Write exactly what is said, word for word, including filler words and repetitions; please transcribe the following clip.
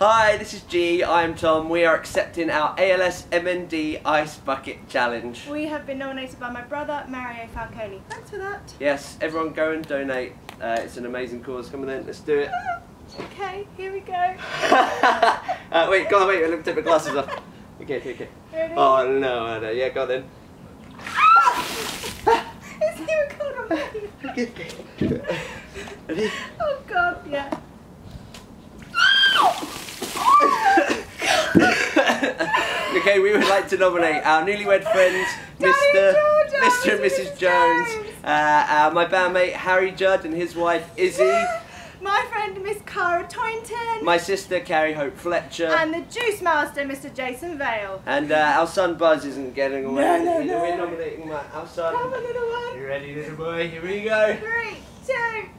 Hi, this is G, I'm Tom. We are accepting our A L S M N D Ice Bucket Challenge. We have been nominated by my brother, Mario Falcone. Thanks for that. Yes, everyone go and donate. Uh, it's an amazing cause. Come on then, let's do it. Okay, here we go. uh, wait, go on, wait, let me take my glasses off. Okay, okay, okay. Ready? Oh no, no, yeah, go on then. It's still cold on me. Okay, okay. Ready? Oh god, yeah. Okay, we would like to nominate our newlywed friends, Mister Mister and Missus Jones, Jones. Uh, uh, my bandmate Harry Judd and his wife Izzy, my friend Miss Cara Toynton, my sister Carrie Hope Fletcher, and the juice master Mister Jason Vale. And uh, our son Buzz isn't getting away. No, no, no. We're nominating my, our son. Come on, little one. You ready, little boy? Here we go. Three, two.